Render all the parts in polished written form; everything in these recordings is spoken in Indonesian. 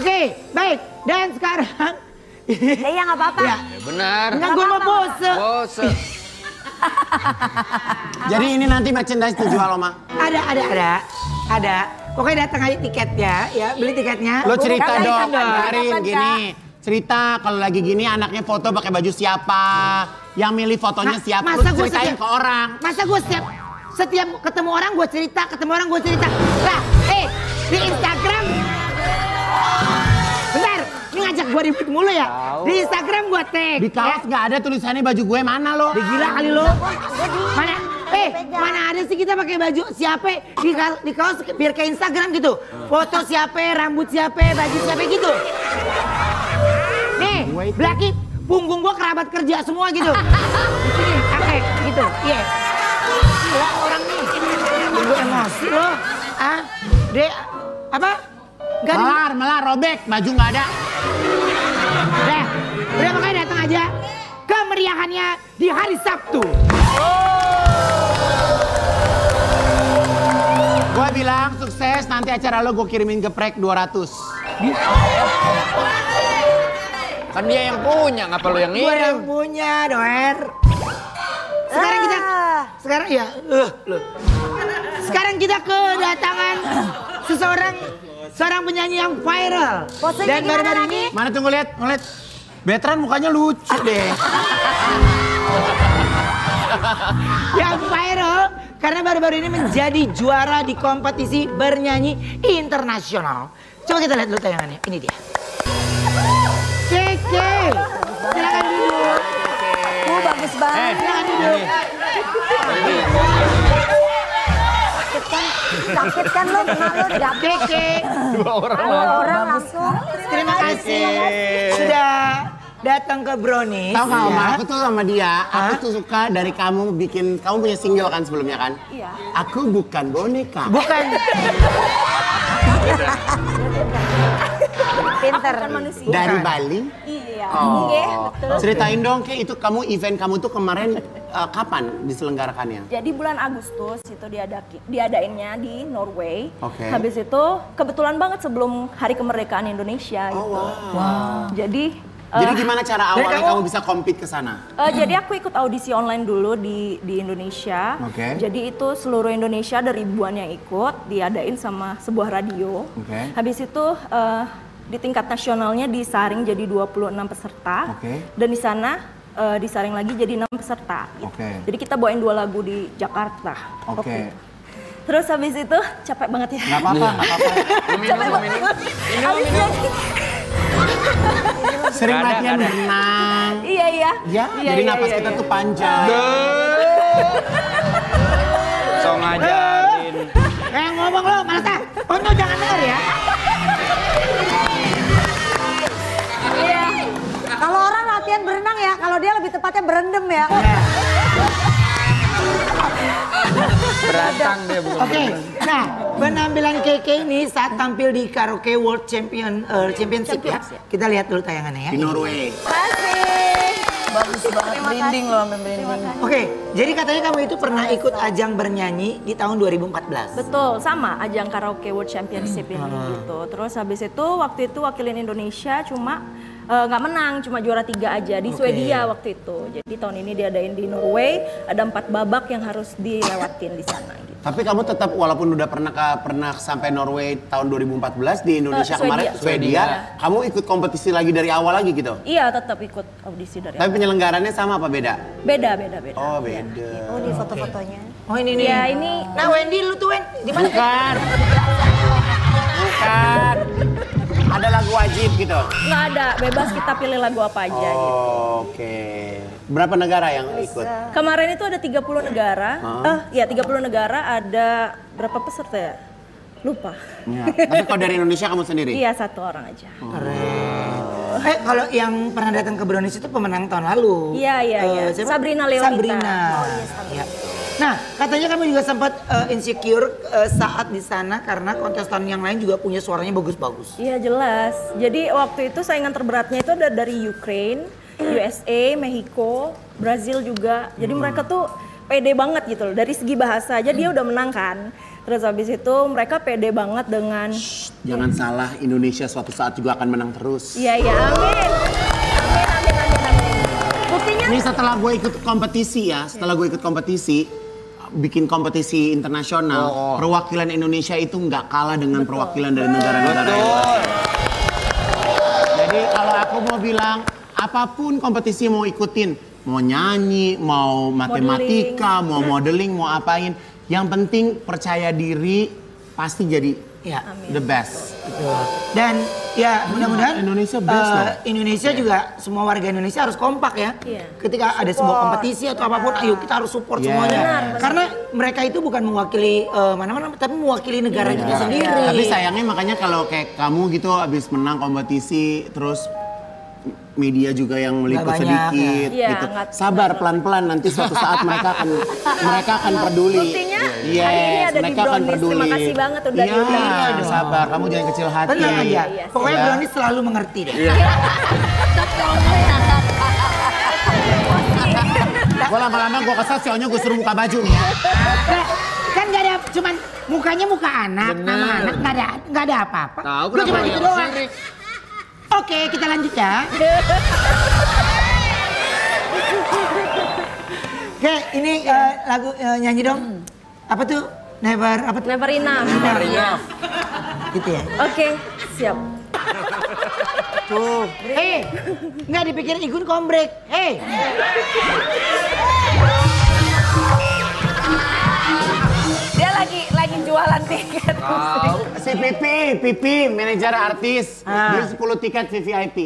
Oke, baik. Dan sekarang... Iya, nggak apa-apa. Ya, benar. Nggak, gue mau pose. Pose. Jadi ini nanti merchandise dijual, Oma? Ada. Pokoknya datang aja tiketnya, ya. Beli tiketnya. Lo cerita dong, Karin, gini. Cerita kalau lagi gini anaknya foto pakai baju siapa. Yang milih fotonya siapa. Masa gue ceritain ke orang. Masa gue setiap ketemu orang gue cerita, Lah, di Instagram... Bentar, ini ngajak gue ribut mulu ya. Di Instagram gue tag. Di kaos nggak ada tulisannya baju gue mana lo? Gila kali lo. Mana? Mana ada sih kita pakai baju siapa? Di kaos biar kayak Instagram gitu. Foto siapa, rambut siapa, baju siapa gitu. Nih, belaki punggung gue kerabat kerja semua gitu. Oke, gitu. Iya. Gila orang nih. Gue emosi lo. Ah, apa? Malah robek, baju nggak ada. Udah makanya datang aja kemeriahannya di hari Sabtu. Gue bilang sukses, nanti acara lo gue kirimin geprek 200. Kan dia yang punya, nggak perlu yang ini. Gue yang punya, doer. Sekarang kita, sekarang kita kedatangan seorang penyanyi yang viral. Dan baru-baru ini... Mana tuh ngeliat. Betran mukanya lucu deh. Yang viral karena baru-baru ini menjadi juara di kompetisi bernyanyi internasional. Coba kita lihat dulu tayangannya. Ini dia. Keke. Silakan duduk. Oh, bagus banget. Silakan duduk. Sakit kan lo, dengar lo dapet. Dua orang langsung. Terima kasih sudah datang ke Brownis. Tau gak Oma, aku tuh sama dia, aku tuh suka dari kamu bikin, kamu punya single kan sebelumnya kan? Iya. Aku bukan boneka. Bukan. Pinter. Dari Bali? Iya. Oh, ceritain dong Kek, itu kamu event kamu tuh kemarin kapan diselenggarakannya? Jadi bulan Agustus itu diadainnya di Norway. Oke. Habis itu kebetulan banget sebelum Hari Kemerdekaan Indonesia. Oh, gitu. Wow. Jadi gimana cara awalnya kamu bisa compete ke sana? Jadi aku ikut audisi online dulu di Indonesia. Okay. Jadi itu seluruh Indonesia ada ribuan yang ikut, diadain sama sebuah radio. Okay. Habis itu di tingkat nasionalnya disaring jadi 26 peserta. Okay. Dan di sana disaring lagi jadi 6 peserta. Gitu. Okay. Jadi kita bawain 2 lagu di Jakarta. Oke. Okay. Terus habis itu capek banget ya? Gak apa-apa. Sering latihan berenang. Iya. Jadi napas kita tuh panjang. So ngajarin. Yang ngomong lo, Malta. Untuk jangan denger ya. Iya. Kalau orang latihan berenang ya, kalau dia lebih tepatnya berendam ya. Beratang dia bukan. Oke, nah penampilan Keke ini saat tampil di Karaoke World Championship ya. Kita lihat dulu tayangannya ya. Di Norway. Kasih. Bagus banget, merinding loh, merinding. Oke, jadi katanya kamu itu pernah ikut ajang bernyanyi di tahun 2014. Betul, sama ajang Karaoke World Championship ini gitu. Terus habis itu waktu itu wakilin Indonesia cuma nggak menang, cuma juara 3 aja di Swedia waktu itu. Jadi tahun ini diadain di Norway, ada 4 babak yang harus dilewatin di sana. Gitu. Tapi kamu tetap walaupun udah pernah sampai Norway tahun 2014 di Indonesia kemarin Swedia, kamu ikut kompetisi lagi dari awal lagi gitu? Iya, tetap ikut audisi dari awal. Tapi penyelenggaraannya sama apa beda? Beda. Oh beda. Oh di foto-fotonya. Oh ini nih. Ya ini. Nah Wendy lu tuh Wendy di mana? Bukan. Ada lagu wajib gitu? Nggak ada, bebas kita pilih lagu apa aja gitu. Oke. Berapa negara yang ikut? Kemarin itu ada 30 negara. Ya 30 negara ada berapa peserta ya? Lupa. Ya. Tapi kalau dari Indonesia kamu sendiri? Iya, 1 orang aja. Keren. Kalau yang pernah datang ke Brownis itu pemenang tahun lalu. Iya. Sabrina Leonita. Sabrina. Nah, katanya kamu juga sempat insecure saat di sana karena kontestan yang lain juga punya suaranya bagus-bagus. Iya, jelas. Jadi waktu itu saingan terberatnya itu ada dari Ukraine, USA, Mexico, Brazil juga. Jadi mereka tuh pede banget gitu loh. Dari segi bahasa aja dia udah menang kan. Terus habis itu mereka pede banget dengan... Shh, jangan salah, Indonesia suatu saat juga akan menang terus. Iya, iya, amin. Buktinya... Ini setelah gue ikut kompetisi ya, setelah gue ikut kompetisi, bikin kompetisi internasional, perwakilan Indonesia itu nggak kalah dengan perwakilan dari negara-negara lain. Jadi kalau aku mau bilang, apapun kompetisi mau ikutin, mau nyanyi, mau matematika, modeling. Mau modeling, mau apain. Yang penting percaya diri, pasti jadi ya, the best. Dan ya mudah-mudahan Indonesia best loh. Indonesia juga, semua warga Indonesia harus kompak ya. Ketika ada sebuah kompetisi atau apapun, ayo kita harus support semuanya. Benar. Karena mereka itu bukan mewakili mana-mana, tapi mewakili negara kita sendiri. Tapi sayangnya makanya kalau kayak kamu gitu abis menang kompetisi, terus... media juga yang meliput sedikit gitu. Sabar pelan-pelan, nanti suatu saat mereka akan peduli. Yes, mereka akan peduli. Terima kasih banget udah diundang. Sabar, kamu jangan kecil hati. Tenang aja. Pokoknya Brownis selalu mengerti deh. Gue lama-lama gue kesal, sionya gue suruh buka baju nih ya. Kan gak ada, cuman mukanya muka anak, nama anak, gak ada apa-apa. Gue cuma gitu doang. Oke, kita lanjut ya. Oke, ini lagu nyanyi dong. Apa tuh? Never Enough. Never Enough. Gitu ya? Oke, siap. Tuh. Hei, nggak dipikirin Igun kombrek. Hei. Dia lagi jualan tiket. Si Pipi, manajer artis. Dia 10 tiket VIP.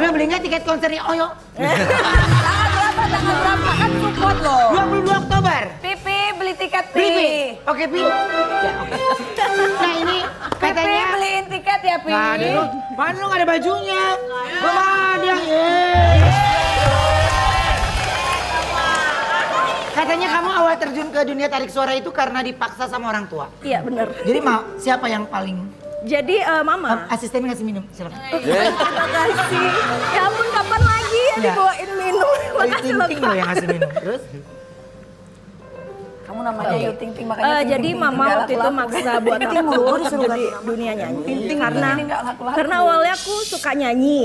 Lu beli nggak tiket konsernya Oyo? Tanggal berapa? Kan support loh. 22 Oktober. Pipi beli tiket, Pi. Oke, Pi. Nah, ini katanya... Pipi beliin tiket ya, Pi. Mana lu nggak ada bajunya? Gak ada. Katanya kamu awal terjun ke dunia tarik suara itu karena dipaksa sama orang tua. Iya, benar. Jadi mau siapa yang paling? Jadi mama. Asisten ngasih minum, silakan. Terima kasih. Ya ampun, kapan lagi dibawain minum? Makasih loh. Ting-ting yang ngasih minum. Terus? Kamu namanya Ayu Ting-Ting, makanya jadi mama waktu itu maksa buat aku disuruh ke dunia nyanyi. Karena awalnya aku suka nyanyi.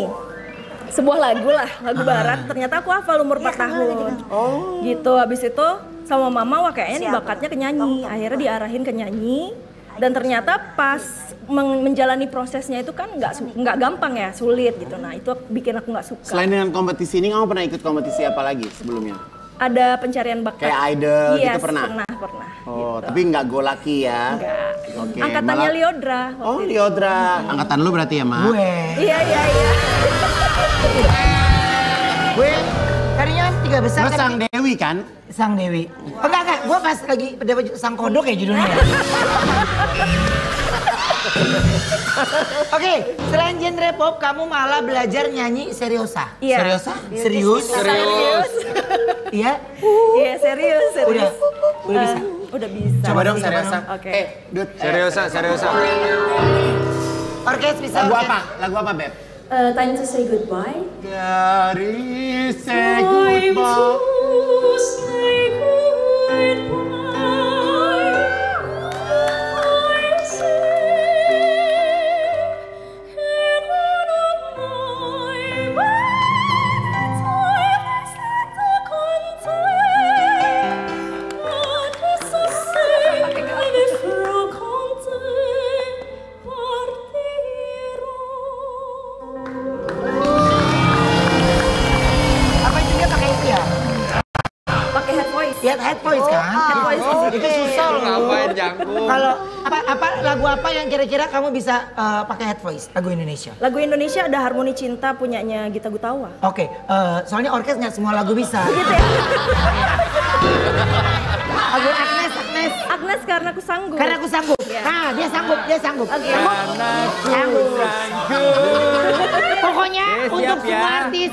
Sebuah lagu lah, lagu barat, ternyata aku hafal umur 4 tahun. Gitu, habis itu sama mama kayaknya bakatnya ke nyanyi. Akhirnya diarahin ke nyanyi. Dan ternyata pas menjalani prosesnya itu kan nggak gampang ya, sulit gitu. Nah itu bikin aku nggak suka. Selain dengan kompetisi ini, kamu pernah ikut kompetisi apa lagi sebelumnya? Ada pencarian bakat. Kayak idol gitu pernah? Pernah. Oh, gitu. Tapi nggak golaki ya? Nggak. Okay. Angkatannya Lyodra. Oh, Lyodra. Angkatan lu berarti ya, Ma? Gue. Iya. Gue tadinya 3 besar. Lo Sang Dewi kan? Sang Dewi. Oh, enggak. Gue pas lagi dapat Sang Kodok ya judulnya. Oke, selain genre pop, kamu malah belajar nyanyi seriosa. Iya. Seriosa? Serius. Iya? Iya, serius. Udah bisa? Udah bisa. Coba dong seriosa. Oke. Seriosa. Orkes bisa. Lagu apa, Beb? Time to Say Goodbye. Dari Say Goodbye. Apa yang kira-kira kamu bisa pakai head voice? Lagu Indonesia. Lagu Indonesia ada Harmoni Cinta punyanya Gita Gutawa. Oke, soalnya orkes nggak semua lagu bisa. Gitu ya? Lagu Agnes. Agnes karena aku sanggup. Nah, dia sanggup. Okay. Sanggup. Pokoknya untuk semua artis.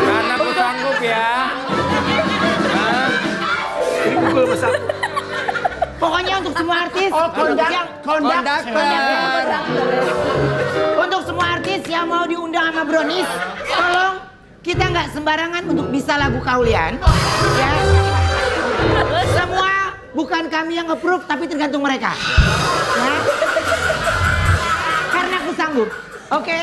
Karena aku sanggup ya. Ini gue belum sanggup. Pokoknya untuk semua artis untuk semua artis yang mau diundang sama Brownis, tolong Kita nggak sembarangan untuk bisa lagu kaulian. Ya. Semua bukan kami yang nge-proof, tapi tergantung mereka. Ya. Karena aku sanggup. Oke?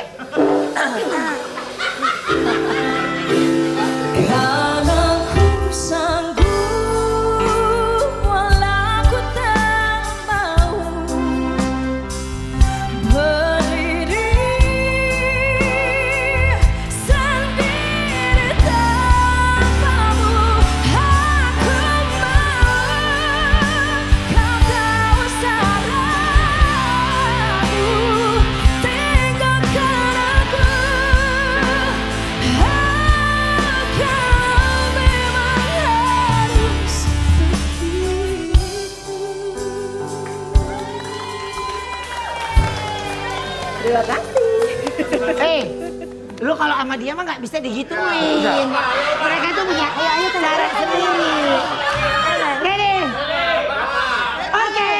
Terima kasih. Hei, lu kalau sama dia mah nggak bisa digituin. Mereka tuh punya ayo cara sendiri. Ready? Oke.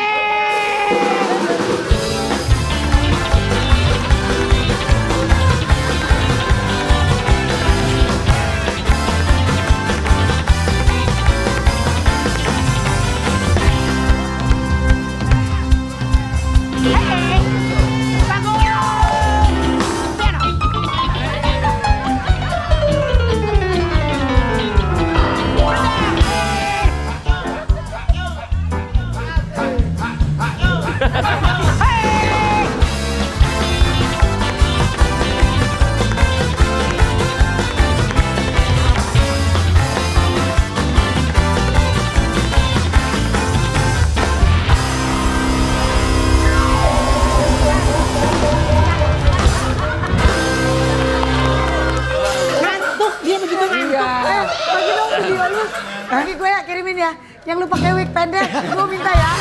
Nanti gue kirimin ya, yang lu pakai wig pendek, gue minta ya.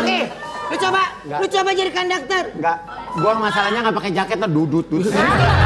Oke, lu coba jadi konduktor. Enggak, gue masalahnya nggak pakai jaket, dudut.